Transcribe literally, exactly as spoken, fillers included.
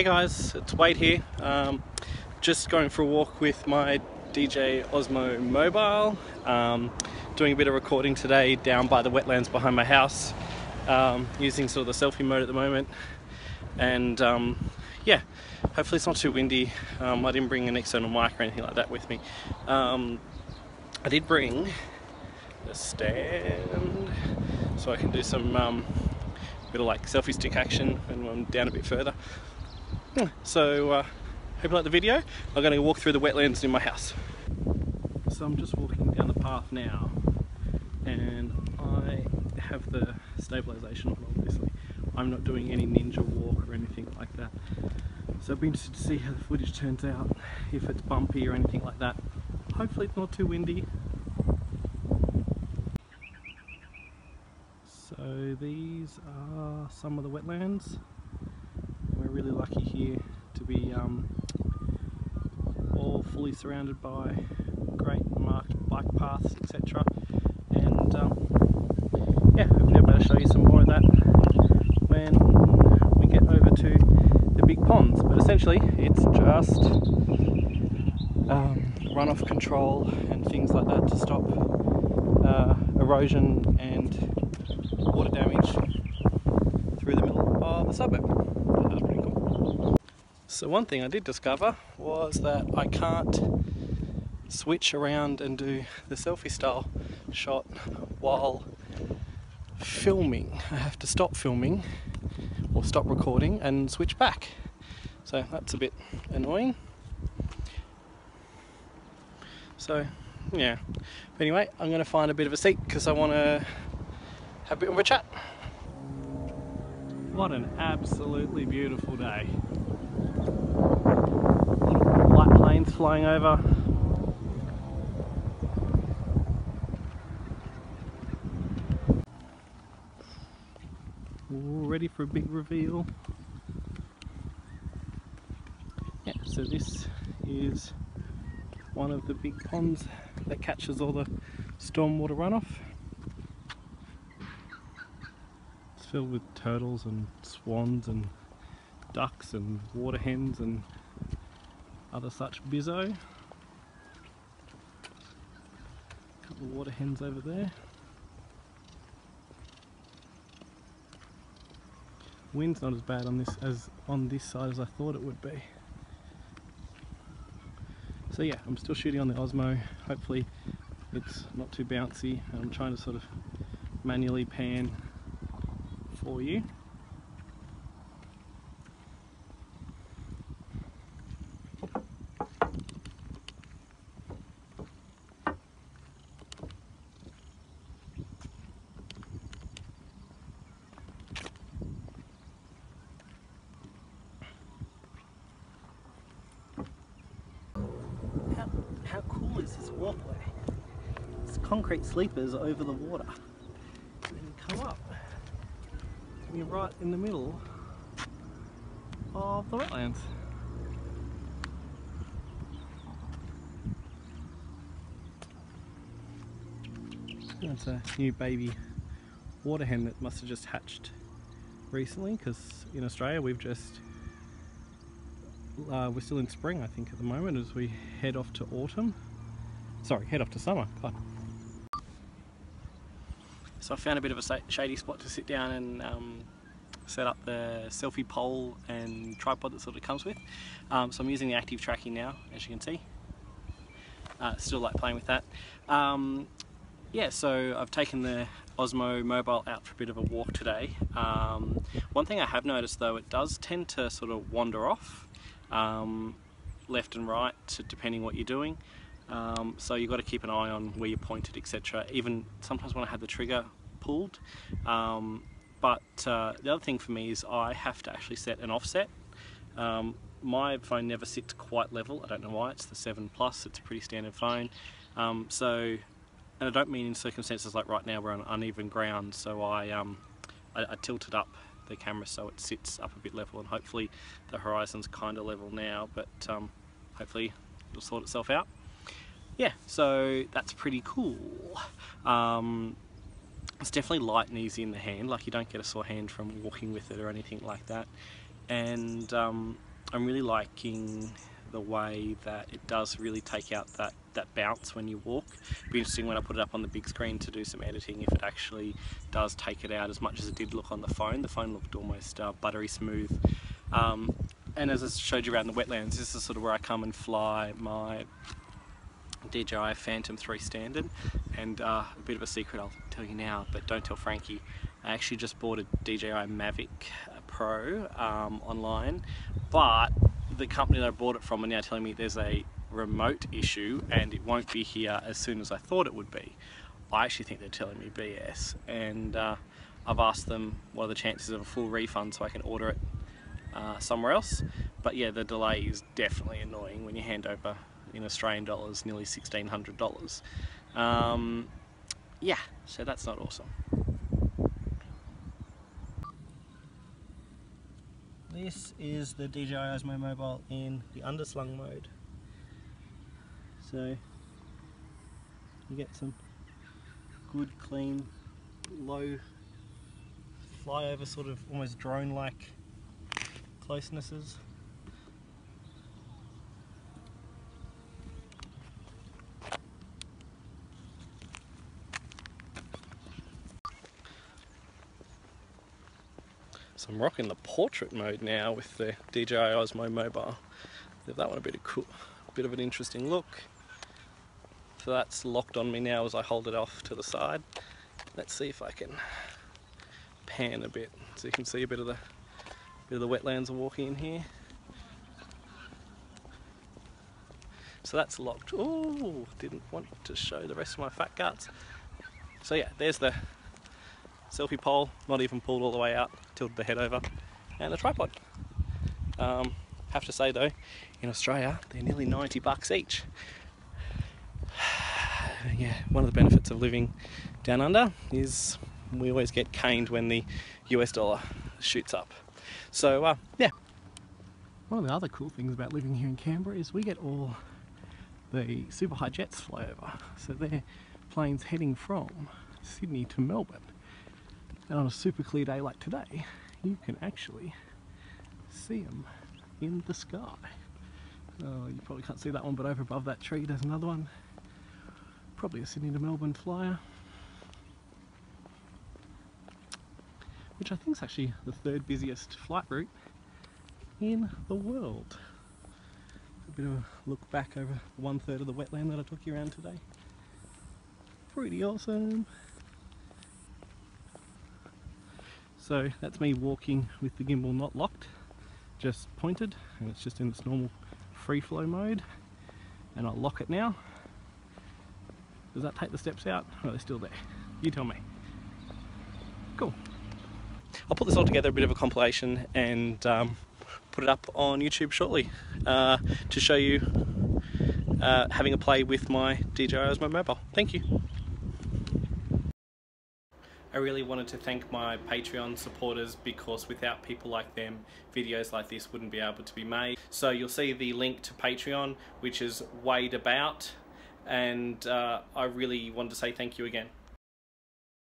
Hey guys, it's Wade here. Um, just going for a walk with my D J I Osmo Mobile. Um, doing a bit of recording today down by the wetlands behind my house. Um, using sort of the selfie mode at the moment. And um, yeah, hopefully it's not too windy. Um, I didn't bring an external mic or anything like that with me. Um, I did bring a stand so I can do some um, bit of like selfie stick action when I'm down a bit further. So uh, hope you like the video. I'm going to walk through the wetlands in my house. So I'm just walking down the path now, and I have the stabilisation on. Obviously, I'm not doing any ninja walk or anything like that. So I'll be interested to see how the footage turns out, if it's bumpy or anything like that. Hopefully it's not too windy. So these are some of the wetlands. We're really lucky here to be um, all fully surrounded by great marked bike paths, et cetera. And um, yeah, hopefully I'll be able to show you some more of that when we get over to the big ponds. But essentially, it's just um, runoff control and things like that to stop uh, erosion and water damage through the middle of the suburb. That was pretty cool. So one thing I did discover was that I can't switch around and do the selfie style shot while filming. I have to stop filming or stop recording and switch back. So that's a bit annoying. So yeah, but anyway, I'm going to find a bit of a seat because I want to a bit of a chat. What an absolutely beautiful day. Light planes flying over. Ooh, ready for a big reveal. Yeah, so this is one of the big ponds that catches all the stormwater runoff. Filled with turtles and swans and ducks and water hens and other such bizzo. A couple of water hens over there. Wind's not as bad on this as on this side as I thought it would be. So yeah, I'm still shooting on the Osmo. Hopefully it's not too bouncy. I'm trying to sort of manually pan for you. How, how cool is this walkway? It's concrete sleepers over the water. And then you come up. You're right in the middle of the wetlands. That's a new baby water hen that must have just hatched recently, because in Australia we've just uh, we're still in spring, I think, at the moment as we head off to autumn. Sorry, head off to summer. God. So I found a bit of a shady spot to sit down and um, set up the selfie pole and tripod that sort of comes with. Um, so I'm using the active tracking now, as you can see. Uh, still like playing with that. Um, yeah, so I've taken the Osmo Mobile out for a bit of a walk today. Um, one thing I have noticed though, it does tend to sort of wander off um, left and right, depending what you're doing. Um, so you've got to keep an eye on where you're pointed, et cetera. Even sometimes when I have the trigger pulled. Um, but uh, the other thing for me is I have to actually set an offset. Um, my phone never sits quite level. I don't know why. It's the seven plus. It's a pretty standard phone. Um, so, and I don't mean in circumstances like right now we're on uneven ground. So I, um, I, I tilted up the camera so it sits up a bit level, and hopefully the horizon's kind of level now. But um, hopefully it'll sort itself out. Yeah, so that's pretty cool. Um, it's definitely light and easy in the hand, like you don't get a sore hand from walking with it or anything like that. And um, I'm really liking the way that it does really take out that, that bounce when you walk. It'll be interesting when I put it up on the big screen to do some editing if it actually does take it out as much as it did look on the phone. The phone looked almost uh, buttery smooth. Um, and as I showed you around the wetlands, this is sort of where I come and fly my D J I Phantom three Standard. And uh, a bit of a secret I'll tell you now, but don't tell Frankie. I actually just bought a D J I Mavic Pro um, online, but the company that I bought it from are now telling me there's a remote issue and it won't be here as soon as I thought it would be. I actually think they're telling me B S, and uh, I've asked them what are the chances of a full refund so I can order it uh, somewhere else. But yeah, the delay is definitely annoying when you hand over in Australian dollars nearly sixteen hundred dollars. Um, yeah, so that's not awesome. This is the D J I Osmo Mobile in the underslung mode. So you get some good, clean, low flyover, sort of almost drone-like closenesses. So I'm rocking the portrait mode now with the D J I Osmo Mobile. Give that one a bit of cool, bit of an interesting look. So that's locked on me now as I hold it off to the side. Let's see if I can pan a bit so you can see a bit of the bit of the wetlands we're walking in here. So that's locked. Oh, didn't want to show the rest of my fat guts. So yeah, there's the selfie pole, not even pulled all the way out, tilted the head over, and a tripod. Um, have to say though, in Australia, they're nearly ninety bucks each. Yeah, one of the benefits of living down under is we always get caned when the U S dollar shoots up. So uh, yeah. One of the other cool things about living here in Canberra is we get all the super high jets fly over. So they're planes heading from Sydney to Melbourne. And on a super clear day like today, you can actually see them in the sky. Oh, you probably can't see that one, but over above that tree there's another one. Probably a Sydney to Melbourne flyer. Which I think is actually the third busiest flight route in the world. A bit of a look back over one third of the wetland that I took you around today. Pretty awesome. So that's me walking with the gimbal not locked, just pointed, and it's just in its normal free flow mode, and I'll lock it now. Does that take the steps out? Or are they still there? You tell me. Cool. I'll put this all together, a bit of a compilation, and um, put it up on YouTube shortly uh, to show you uh, having a play with my D J I Osmo Mobile. Thank you. I really wanted to thank my Patreon supporters, because without people like them, videos like this wouldn't be able to be made. So you'll see the link to Patreon, which is Wadeabout, and uh, I really wanted to say thank you again.